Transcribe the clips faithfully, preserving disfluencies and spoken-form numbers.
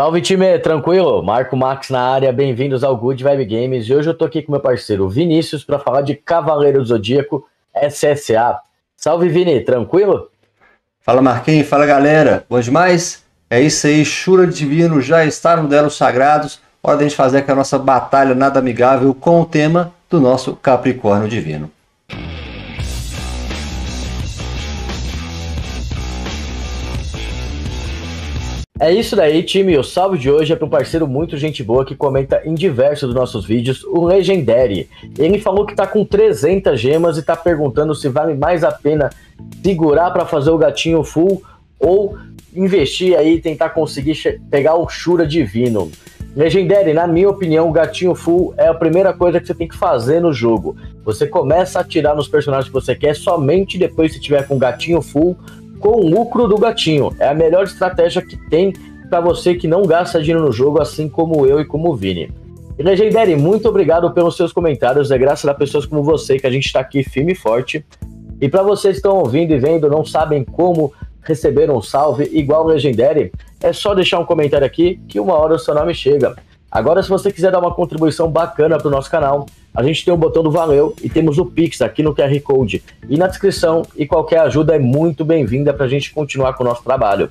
Salve, time, tranquilo? Marco Max na área, bem-vindos ao Good Vibe Games. E hoje eu tô aqui com meu parceiro Vinícius para falar de Cavaleiro do Zodíaco, S S A. Salve, Vini, tranquilo? Fala, Marquinhos, fala, galera. Bom demais? É isso aí, Shura Divino já está no Delos Sagrados. Hora da gente fazer aqui a nossa batalha nada amigável com o tema do nosso Capricórnio Divino. É isso daí, time. O salve de hoje é para um parceiro muito gente boa que comenta em diversos dos nossos vídeos, o Legendary. Ele falou que tá com trezentas gemas e tá perguntando se vale mais a pena segurar para fazer o gatinho full ou investir aí e tentar conseguir pegar o Shura Divino. Legendary, na minha opinião, o gatinho full é a primeira coisa que você tem que fazer no jogo. Você começa a atirar nos personagens que você quer somente depois que tiver com o gatinho full, com o lucro do gatinho. É a melhor estratégia que tem para você que não gasta dinheiro no jogo, assim como eu e como o Vini. E Legendary, muito obrigado pelos seus comentários. É graças a pessoas como você que a gente está aqui firme e forte. E para vocês que estão ouvindo e vendo, não sabem como receber um salve igual o Legendary, é só deixar um comentário aqui que uma hora o seu nome chega. Agora, se você quiser dar uma contribuição bacana para o nosso canal, a gente tem o botão do Valeu e temos o Pix aqui no Q R Code e na descrição, e qualquer ajuda é muito bem-vinda para a gente continuar com o nosso trabalho.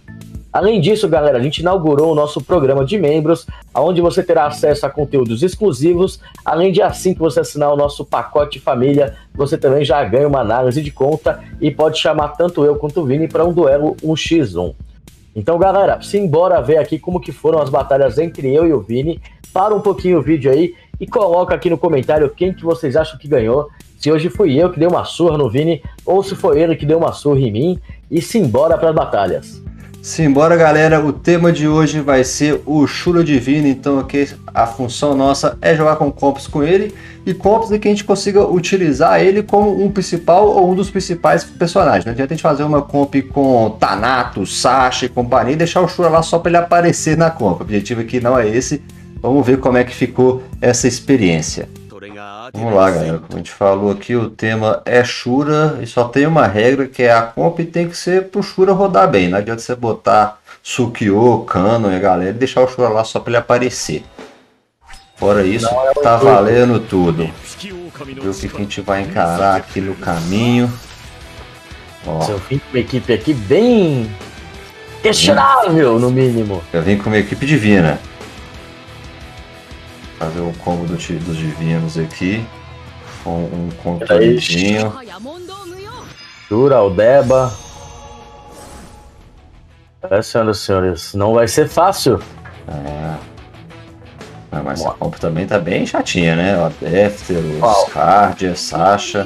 Além disso, galera, a gente inaugurou o nosso programa de membros, onde você terá acesso a conteúdos exclusivos, além de assim que você assinar o nosso pacote família, você também já ganha uma análise de conta e pode chamar tanto eu quanto o Vini para um duelo um contra um. Então, galera, simbora ver aqui como que foram as batalhas entre eu e o Vini. Para um pouquinho o vídeo aí e coloca aqui no comentário quem que vocês acham que ganhou. Se hoje fui eu que dei uma surra no Vini ou se foi ele que deu uma surra em mim. E simbora para as batalhas. Simbora, galera, o tema de hoje vai ser o Shura Divino, então aqui a função nossa é jogar com compos com ele, e compos é que a gente consiga utilizar ele como um principal ou um dos principais personagens. Não adianta a gente fazer uma comp com Tanato, Sasha e companhia e deixar o Shura lá só para ele aparecer na comp. O objetivo aqui não é esse, vamos ver como é que ficou essa experiência. Vamos lá, galera, como a gente falou aqui, o tema é Shura e só tem uma regra que é a comp tem que ser pro Shura rodar bem. Não adianta você botar Tsukio, Kano e galera e deixar o Shura lá só pra ele aparecer. Fora isso, tá valendo tudo. Vamos ver o que a gente vai encarar aqui no caminho. Ó. Eu vim com uma equipe aqui bem questionável, no mínimo. Eu vim com uma equipe divina. Fazer o combo do time dos divinos aqui. Com um controlinho. Shura, Aldeba. É, senhoras e senhores, não vai ser fácil. É. Ah, mas a combo também tá bem chatinha, né? O Adéfteros, Cardia, Sasha.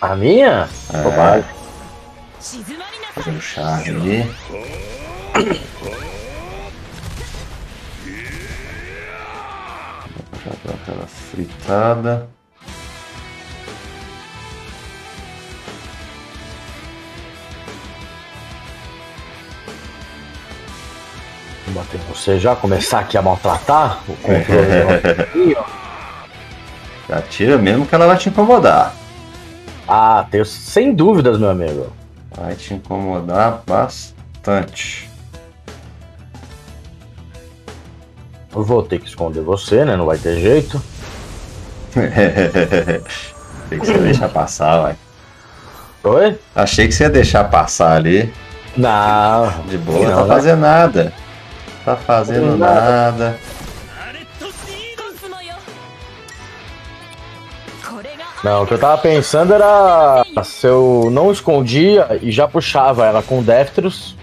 A minha? É. Fazendo charge ali. Dá aquela fritada. Vou bater você já, começar aqui a maltratar o controle. Já tira mesmo que ela vai te incomodar. Ah, tenho sem dúvidas, meu amigo. Vai te incomodar bastante. Eu vou ter que esconder você, né? Não vai ter jeito. Achei que você ia deixar passar, vai. Oi? Achei que você ia deixar passar ali. Não. De boa, não tá fazendo nada. Tá fazendo nada. Não, o que eu tava pensando era se eu não escondia e já puxava ela com Défteros,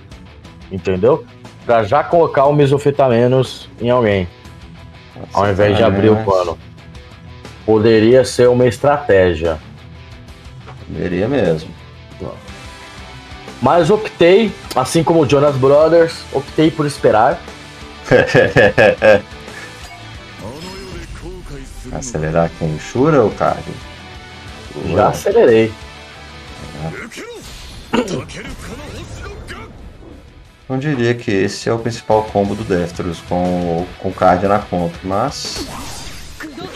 entendeu? Pra já colocar o Mesofetamenos em alguém, ao invés de abrir o pano. Poderia ser uma estratégia. Poderia mesmo. Mas optei, assim como o Jonas Brothers, optei por esperar. Acelerar aqui em Shura ou Card? Já acelerei. Não diria que esse é o principal combo do Défteros com o Cardia na conta, mas...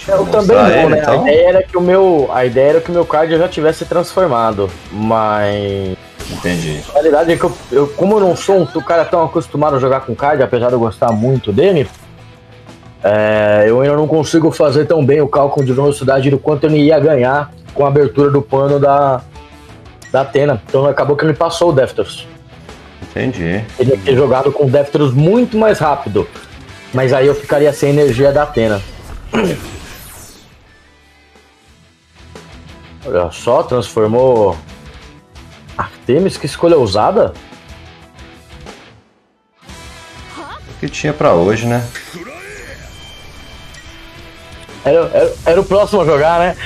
Eu, eu também não, ele, né? Então... A ideia era que o meu, a ideia era que o meu Cardia já tivesse transformado, mas... Entendi. A realidade é que eu, eu, como eu não sou um cara tão acostumado a jogar com card, apesar de eu gostar muito dele, é, eu ainda não consigo fazer tão bem o cálculo de velocidade do quanto eu ia ganhar com a abertura do pano da, da Athena. Então acabou que ele passou o Defteros. Entendi. Ele ia ter jogado com o Defteros muito mais rápido, mas aí eu ficaria sem energia da Athena. Olha só, transformou Artemis, que escolha ousada? O que tinha pra hoje, né? Era, era, era o próximo a jogar, né?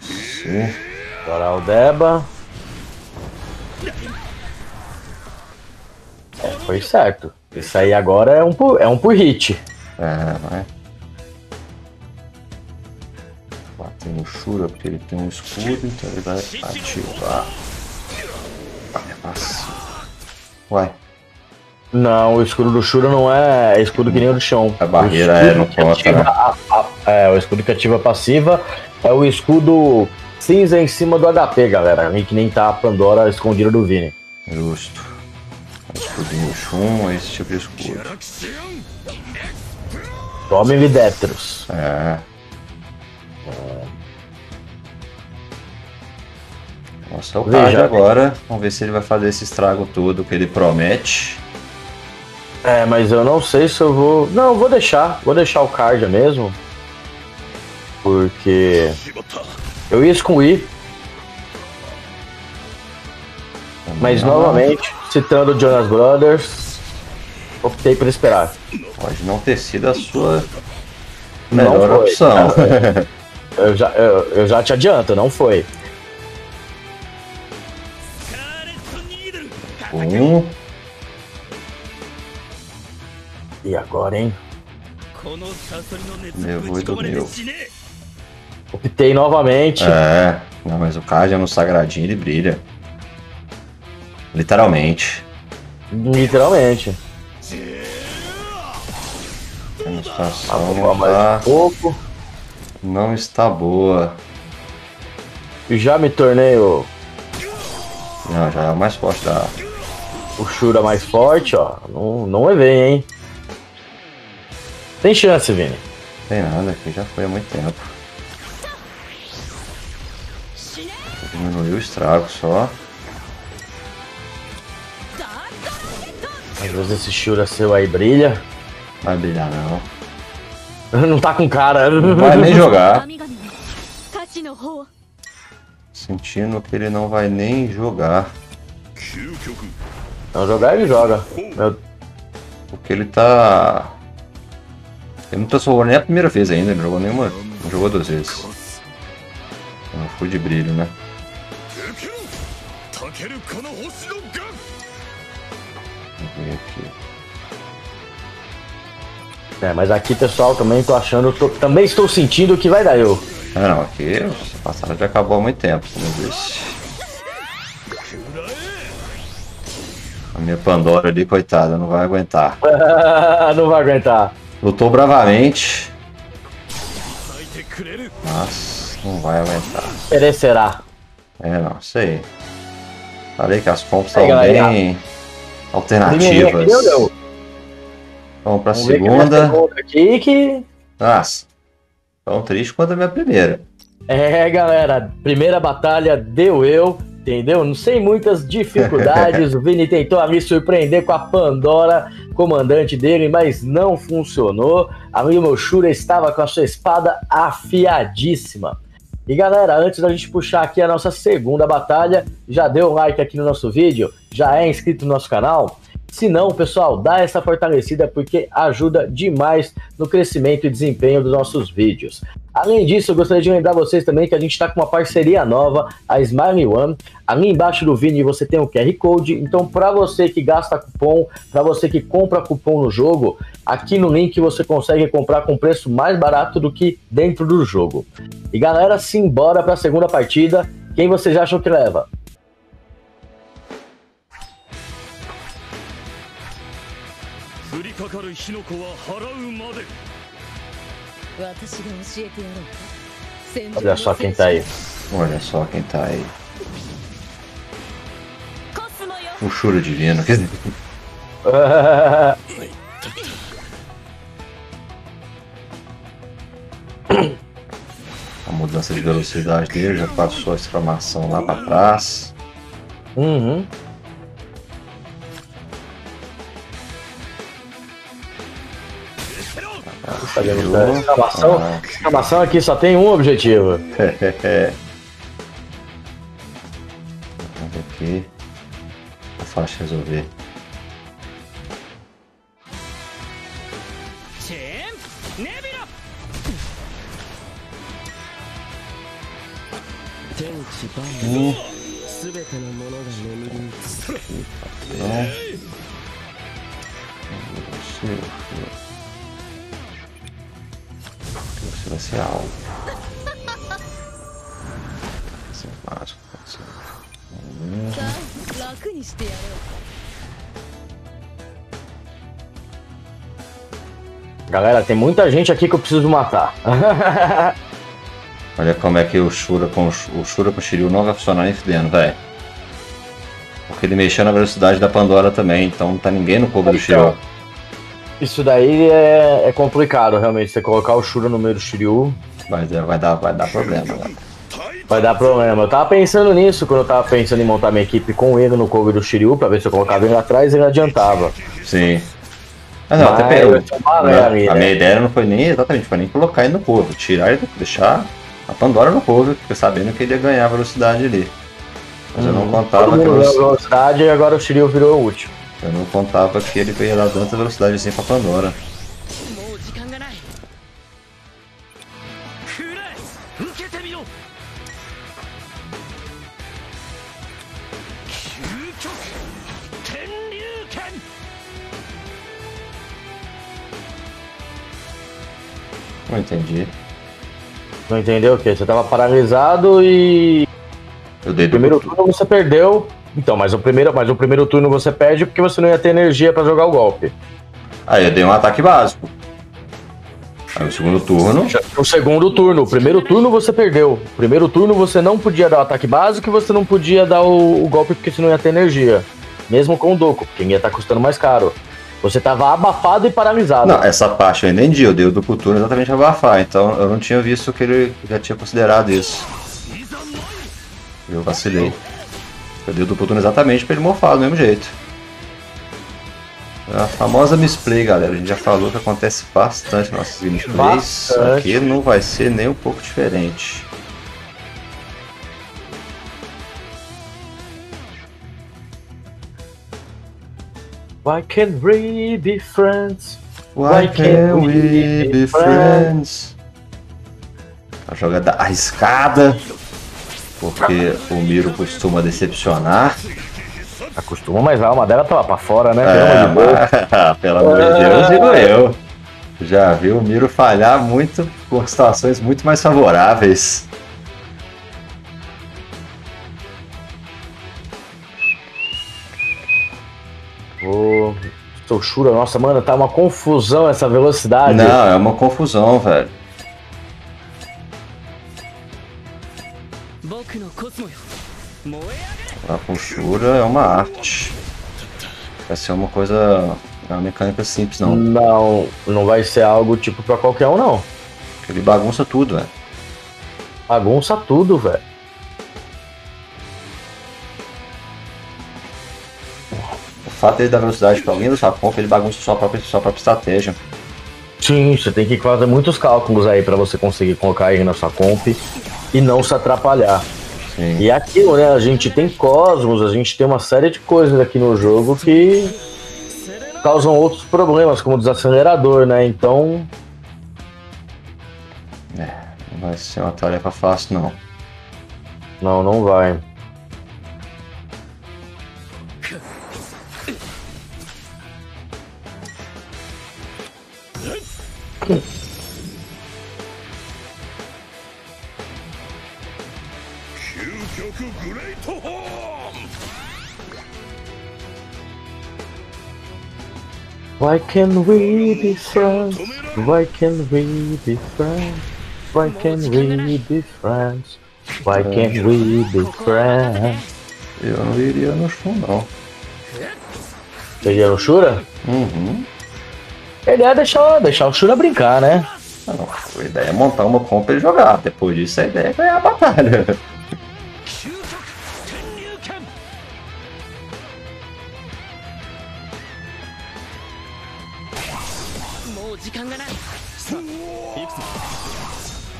Sim. Agora Aldeba. É, foi certo. Isso aí agora é um por, é um por hit. É, vai. Bateu no Shura porque ele tem um escudo, então ele vai ativar. É passivo. Uai. Não, o escudo do Shura não é, é escudo que nem o do chão. A barreira é no conta, né? A, a, é, o escudo que ativa passiva é o escudo cinza em cima do H P, galera. Que nem tá a Pandora escondida do Vini. Justo. Escudinho chum, esse tipo de escudo. Tome-me Defteros. É. Nossa, é o card agora. Vamos ver se ele vai fazer esse estrago todo que ele promete. É, mas eu não sei se eu vou... Não, eu vou deixar. Vou deixar o card mesmo. Porque... eu ia excluir. Mas não, novamente, citando Jonas Brothers, optei por esperar. Pode não ter sido a sua melhor não opção. Não, eu, já, eu, eu já te adianto, não foi. Um. E agora, hein? Meu voo do meu. Optei novamente. É, não, mas o card é no sagradinho, ele brilha. Literalmente. Literalmente. A situação não, tá... um não está boa. E já me tornei o... Não, já é o mais forte da... O Shura mais forte, ó. Não, não é bem, hein? Tem chance, Vini. Tem nada aqui, já foi há muito tempo. Diminuiu o estrago só. Às vezes esse Shura seu aí brilha. Vai brilhar não. Não tá com cara. Não vai nem jogar. Sentindo que ele não vai nem jogar. Não jogar ele joga. Meu... porque ele tá... ele não transformou nem a primeira vez ainda. Ele não jogou nenhuma. Não jogou duas vezes. Não foi de brilho, né? Aqui. É, mas aqui pessoal, também tô achando, tô, também estou sentindo que vai dar eu. Ah, não, aqui essa passagem já acabou há muito tempo, como eu disse. A minha Pandora ali, coitada, não vai aguentar. Não vai aguentar. Lutou bravamente. Mas não vai aguentar. Perecerá. É, não, sei. Falei que as compras estão bem... alternativas. Aqui, vamos pra vamos segunda. segunda aqui que... nossa, tão triste quanto a minha primeira. É, galera, primeira batalha deu eu, entendeu? Não sem muitas dificuldades. O Vini tentou me surpreender com a Pandora, comandante dele, mas não funcionou. A minha Shura estava com a sua espada afiadíssima. E galera, antes da gente puxar aqui a nossa segunda batalha, já deu um like aqui no nosso vídeo? Já é inscrito no nosso canal? Se não, pessoal, dá essa fortalecida porque ajuda demais no crescimento e desempenho dos nossos vídeos. Além disso, eu gostaria de lembrar vocês também que a gente está com uma parceria nova, a Smile One. Ali embaixo do vídeo você tem um Q R Code, então para você que gasta cupom, para você que compra cupom no jogo, aqui no link você consegue comprar com preço mais barato do que dentro do jogo. E galera, simbora para a segunda partida, quem vocês acham que leva? Olha só quem tá aí. Olha só quem tá aí. O Shura Divino. A mudança de velocidade dele já passou a exclamação lá pra trás. Uhum. A exclamação, ah. exclamação aqui só tem um objetivo. Vamos ver aqui. É fácil resolver. Hum. Você vai ser alvo. Você vai ser Galera, tem muita gente aqui que eu preciso matar. Olha como é que o Shura com o Shura com o Shiryu não vai funcionar nem fudendo, velho. Porque ele mexeu na velocidade da Pandora também, então não tá ninguém no combo do Shiryu. Isso daí é, é complicado, realmente, você colocar o Shura no meio do Shiryu. Vai, vai, dar, vai dar problema, velho. Vai dar problema. Eu tava pensando nisso quando eu tava pensando em montar minha equipe com ele no combo do Shiryu, pra ver se eu colocava ele atrás e ele adiantava. Sim. Ah, não, mas até eu, malé, a minha, a minha ideia não foi nem, exatamente, foi nem colocar ele no combo, tirar ele, deixar... A Pandora no cover, porque sabendo que ele ia ganhar velocidade ali. Mas hum, eu não contava que eu... velocidade e agora o Shiryu virou o último. Eu não contava que ele ia dar tanta velocidade assim pra Pandora. Não entendi. Não entendeu o que? Você tava paralisado e... Eu dei o primeiro turno você perdeu. Então, mas o, primeiro, mas o primeiro turno você perde porque você não ia ter energia pra jogar o golpe. Aí eu dei um ataque básico. Aí o segundo turno... O segundo turno. O primeiro turno você perdeu. O primeiro turno você não podia dar o ataque básico e você não podia dar o, o golpe porque você não ia ter energia. Mesmo com o Doku, porque ia estar custando mais caro. Você tava abafado e paralisado. Não, essa parte eu entendi, eu dei o do Couture exatamente abafar, então eu não tinha visto que ele já tinha considerado isso. Eu vacilei. Eu dei o do Couture exatamente pra ele morfar do mesmo jeito. A famosa misplay, galera, a gente já falou que acontece bastante nas nossas misplays. Aqui não vai ser nem um pouco diferente. Why can't we be friends? Why, Why can't can we, we be friends? friends? A jogada arriscada, porque o Miro costuma decepcionar. Acostuma, mas a alma dela tá lá pra fora, né? É, mas... Pelo amor de Deus, digo eu. Já vi o Miro falhar muito com situações muito mais favoráveis. Ô, oh, Shura, nossa, mano, tá uma confusão essa velocidade. Não, é uma confusão, velho. Lá com Shura é uma arte. Vai ser uma coisa, é uma mecânica simples, não. Não, não vai ser algo tipo pra qualquer um, não. Ele bagunça tudo, velho. Bagunça tudo, velho. O fato dele dar velocidade para alguém do Japão, ele bagunça sua própria, sua própria estratégia. Sim, você tem que fazer muitos cálculos aí para você conseguir colocar ele na sua comp e não se atrapalhar. Sim. E aquilo, né? A gente tem cosmos, a gente tem uma série de coisas aqui no jogo que causam outros problemas, como o desacelerador, né? Então... É, não vai ser uma tarefa fácil, não. Não, não vai. Why can we be friends? Why can we be friends? Why can't we be friends? Why can't we be friends? Eu não iria no Shura, não. Você iria no Shura? Uhum. A ideia é deixar, deixar o Shura brincar, né? Ah, não. A ideia é montar uma compra e jogar. Depois disso, a ideia é ganhar a batalha.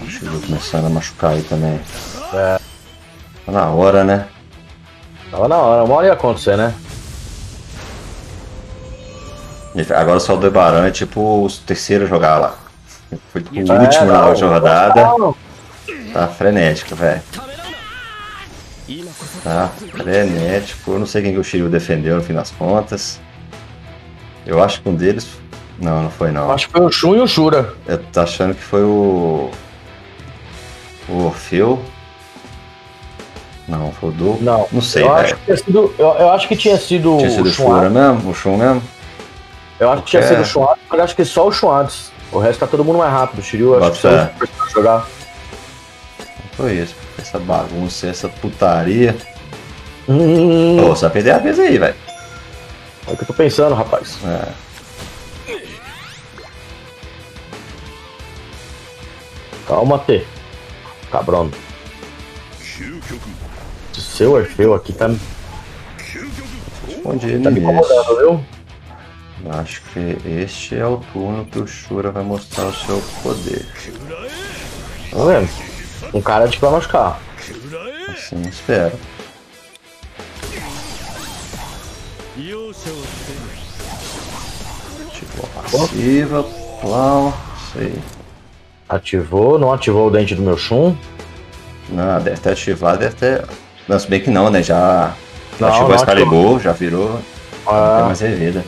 Acho que eu vou começar a machucar aí também. É. Tá na hora, né? Tava na hora, uma hora ia acontecer, né? Agora só o Debaran é tipo o terceiro a jogar lá. Foi tipo, o é, último não, na última rodada. Não. Tá frenético, velho. Tá frenético. Eu não sei quem que o Shiryu defendeu no fim das contas. Eu acho que um deles. Não, não foi não. Acho que foi o Shun e o Shura. Eu tô achando que foi o. O Orfeu. Não, foi o Du. Não, não sei, eu acho, que sido, eu, eu acho que tinha sido. Tinha sido o Shura mesmo? O Shun mesmo? Eu acho que tinha sido o Shun antes, mas acho que só o Shun antes. O resto tá todo mundo mais rápido. O Shiryu acho que só o jogar. Foi isso. Essa bagunça, essa putaria. Hum. Pô, você vai perder a vez aí, velho. É o que eu tô pensando, rapaz. É. Calma, T. Cabrão. Esse seu Orfeu aqui tá... Escondido, tá me incomodando, viu? Acho que este é o turno que o Shura vai mostrar o seu poder. Tá vendo? Um cara de pra machucar. Assim, espero. Ativou a passiva. Plau. Sei. Ativou, não ativou o dente do meu Shun? Não, deve ter ativado, deve ter... Não, se bem que não, né? Já não, ativou não, a Excalibur, já virou... Ah. Não tem mais revida.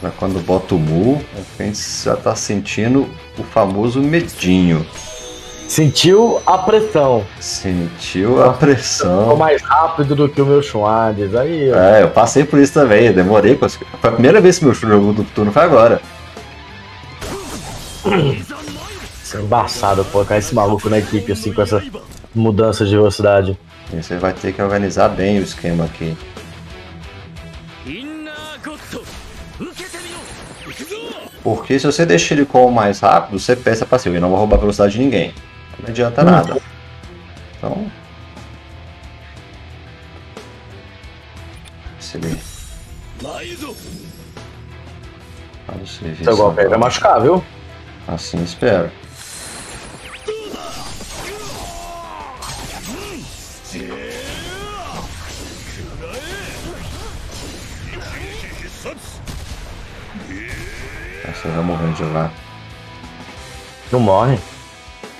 Cara, quando bota o Mu, a gente já tá sentindo o famoso medinho. Sentiu a pressão. Sentiu a pressão. Ficou mais rápido do que o meu Shuades. Aí, ó. É, eu passei por isso também. Eu demorei. Pra... Foi a primeira vez que meu jogo do turno foi agora. Isso é embaçado colocar esse maluco na equipe assim com essa mudança de velocidade. E você vai ter que organizar bem o esquema aqui. Porque se você deixa ele com o mais rápido, você peça passivo e não vai roubar a velocidade de ninguém. Não adianta hum. nada. Então. Recebi. Seu golpe aí vai machucar, viu? Assim espero. Você vai morrendo de lá. Não morre?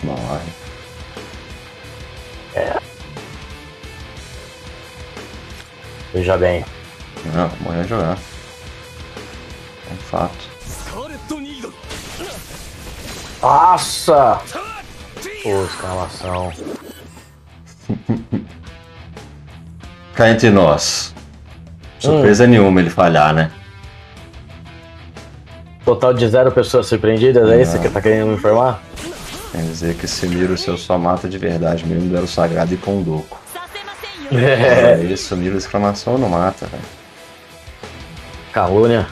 Não morre. É. Veja bem. Não, morreu de jogar. É um fato. Nossa! Pô, escalação. Cá entre nós. Surpresa hum. nenhuma ele falhar, né? Total de zero pessoas surpreendidas, é isso que tá querendo me informar? Quer dizer que esse Miro seu só mata de verdade mesmo, Duelo Sagrado e Pondoco. É. É isso, Miro exclamação não mata, velho. Calúnia.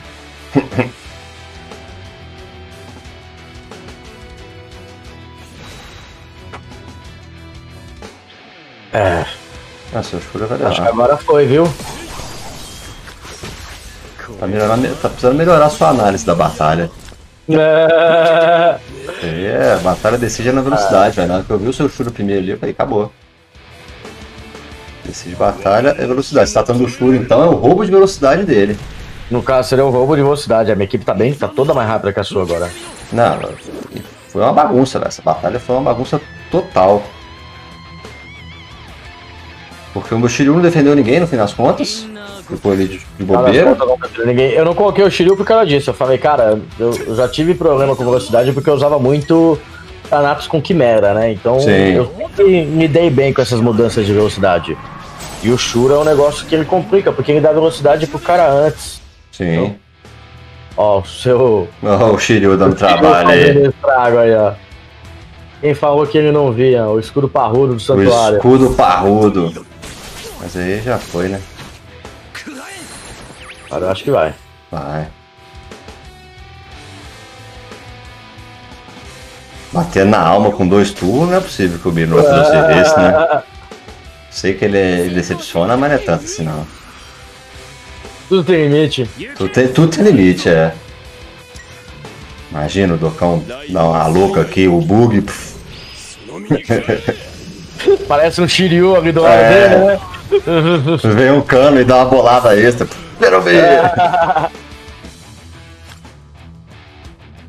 É. Ah, seu Shura vai dar. Acho que agora foi, viu? Tá, tá precisando melhorar a sua análise da batalha. É, é a batalha decide na velocidade, velho. Na hora que eu vi o seu Shura primeiro ali, eu falei, acabou. Decide batalha é velocidade. Se tá tratando do Shura, então é o roubo de velocidade dele. No caso, seria o roubo de velocidade. A minha equipe tá bem, tá toda mais rápida que a sua agora. Não, foi uma bagunça, velho. Essa batalha foi uma bagunça total. Porque o meu Shiryu não defendeu ninguém no fim das contas. Ficou ali de bobeira. Eu não coloquei o Shiryu por causa disso. Eu falei, cara, eu já tive problema com velocidade porque eu usava muito Thanatos com Quimera, né? Então Sim. eu sempre me dei bem com essas mudanças de velocidade. E o Shura é um negócio que ele complica, porque ele dá velocidade pro cara antes. Sim. Então, ó, o seu... Ó, oh, o Shiryu dando o trabalho aí. Estrago aí, ó. Quem falou que ele não via? O escudo parrudo do santuário. O escudo parrudo. Mas aí já foi, né? Agora eu acho que vai. Vai. Bater na alma com dois turnos não é possível que o Bino não trouxe esse, né? Sei que ele, ele decepciona, mas não é tanto assim, não. Tudo tem limite. Tudo tem, tudo tem limite, é. Imagina o Docão dar uma louca aqui, o bug. Parece um Shiryu ali do lado é. dele, né? Vem um cano e dá uma bolada extra. Quero ver!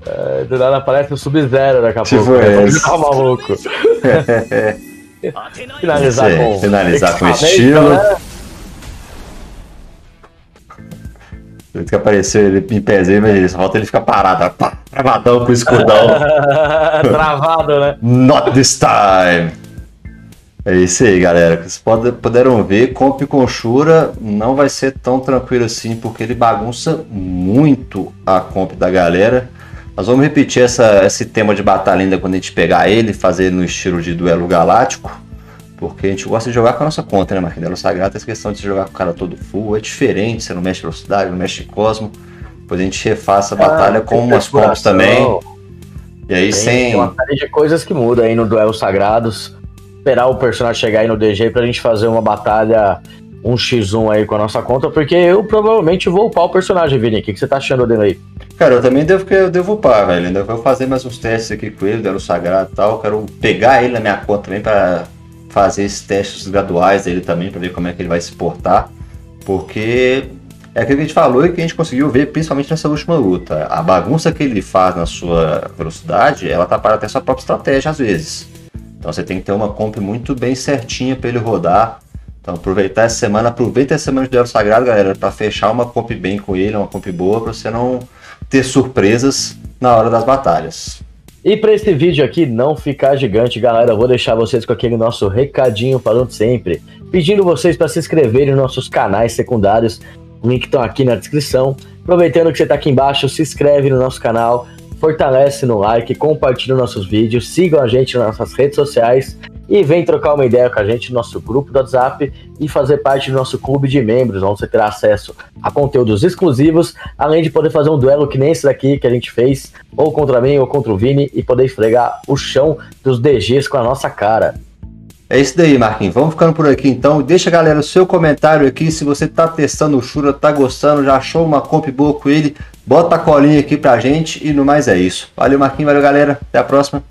É, do nada parece o Sub-Zero daqui a pouco. Tá maluco. Finalizar Sim, com finalizar com estilo. Né? Ele que apareceu ele em pezinho, mas ele só falta ele ficar parado, pá, travadão com o escudão. Travado, né? Not this time! É isso aí, galera. Vocês puderam ver, compre com Shura não vai ser tão tranquilo assim, porque ele bagunça muito a comp da galera. Nós vamos repetir essa, esse tema de batalha ainda quando a gente pegar ele, fazer ele no estilo de duelo galáctico. Porque a gente gosta de jogar com a nossa conta, né, Marquinhos? Duelo Sagrado, essa questão de se jogar com o cara todo full é diferente, você não mexe velocidade, não mexe cosmo. Depois a gente refaça a batalha ah, com umas comps também. E aí tem, sem... tem uma série de coisas que muda aí no Duelo Sagrados. Esperar o personagem chegar aí no D G pra gente fazer uma batalha um contra um aí com a nossa conta, porque eu provavelmente vou upar o personagem, Vini. O que, que você tá achando dele aí? Cara, eu também devo, eu devo upar, velho. Ainda vou fazer mais uns testes aqui com ele, Duelo Sagrado e tal. Quero pegar ele na minha conta também pra... fazer esses testes graduais dele também, para ver como é que ele vai se portar, porque é aquilo que a gente falou e que a gente conseguiu ver principalmente nessa última luta. A bagunça que ele faz na sua velocidade, ela atrapalha até a sua própria estratégia às vezes. Então você tem que ter uma comp muito bem certinha para ele rodar. Então aproveitar essa semana, aproveita essa semana de Duelo Sagrado, galera, para fechar uma comp bem com ele, uma comp boa, para você não ter surpresas na hora das batalhas. E para esse vídeo aqui não ficar gigante, galera, eu vou deixar vocês com aquele nosso recadinho falando sempre, pedindo vocês para se inscreverem nos nossos canais secundários, o link estão aqui na descrição. Aproveitando que você está aqui embaixo, se inscreve no nosso canal, fortalece no like, compartilha nossos vídeos, sigam a gente nas nossas redes sociais e vem trocar uma ideia com a gente no nosso grupo do WhatsApp e fazer parte do nosso clube de membros, onde você terá acesso a conteúdos exclusivos, além de poder fazer um duelo que nem esse daqui que a gente fez, ou contra mim ou contra o Vini, e poder esfregar o chão dos D Gs com a nossa cara. É isso daí, Marquinhos. Vamos ficando por aqui então. Deixa, galera, o seu comentário aqui, se você tá testando o Shura, tá gostando, já achou uma comp boa com ele, bota a colinha aqui pra gente e no mais é isso. Valeu, Marquinhos, valeu, galera. Até a próxima.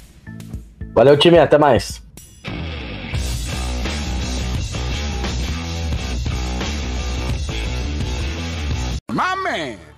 Valeu, time, até mais. My man!